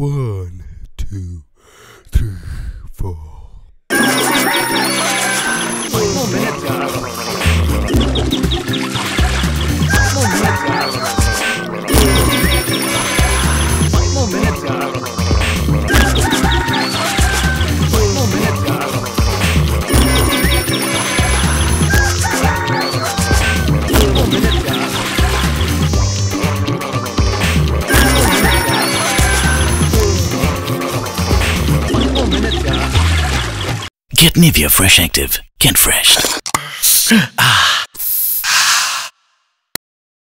1, 2, 3, 4. Get Nivea Fresh Active. Get fresh. Ah.